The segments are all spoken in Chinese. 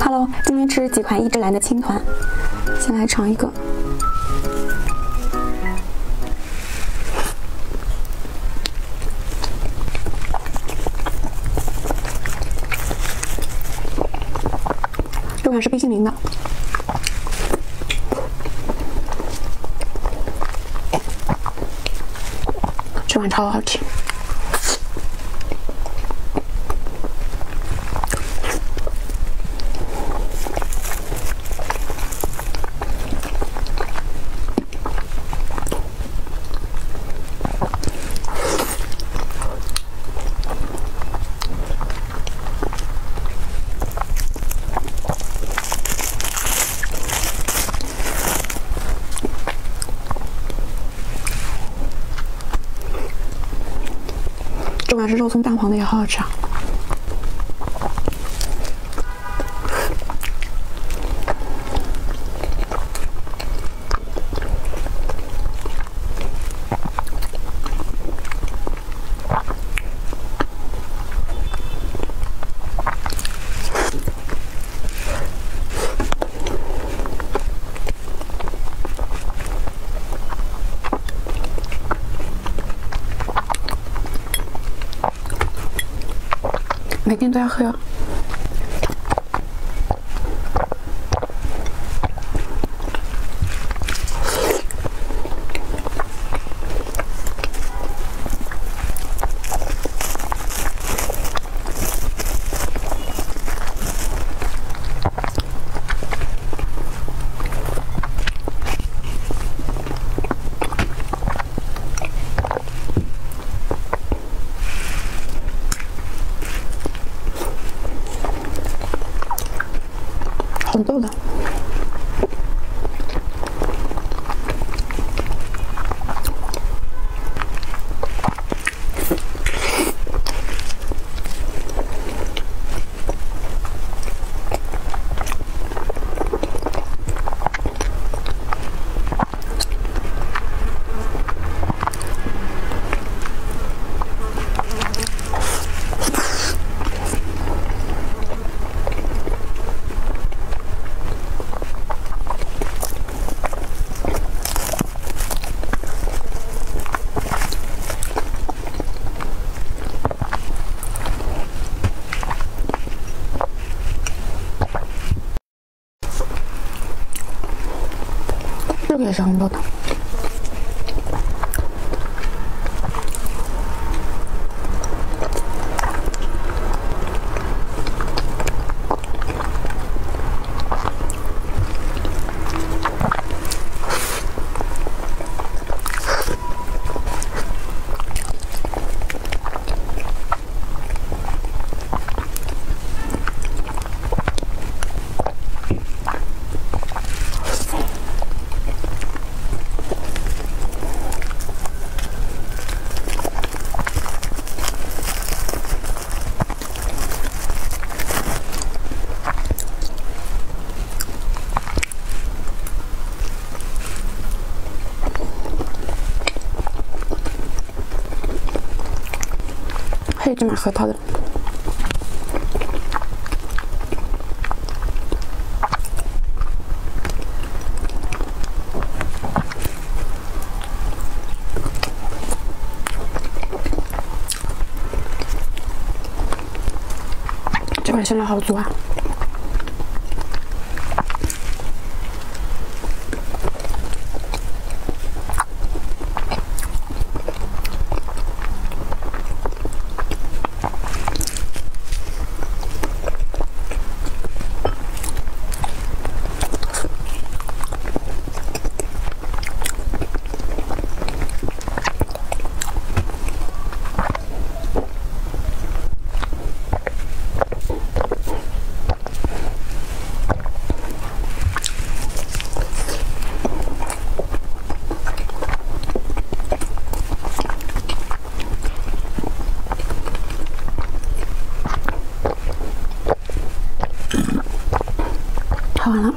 Hello， 今天吃几款一之蓝的青团，先来尝一个。这款是冰淇淋的。 这款超好吃，这款是肉松蛋黄的，也好好吃啊！每天都要喝。 红豆的，这个也是红豆的。 这只买核桃的。 这款馅料好足啊！ 吃完了，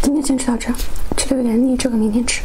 今天先吃到这，吃的有点腻，这个明天吃。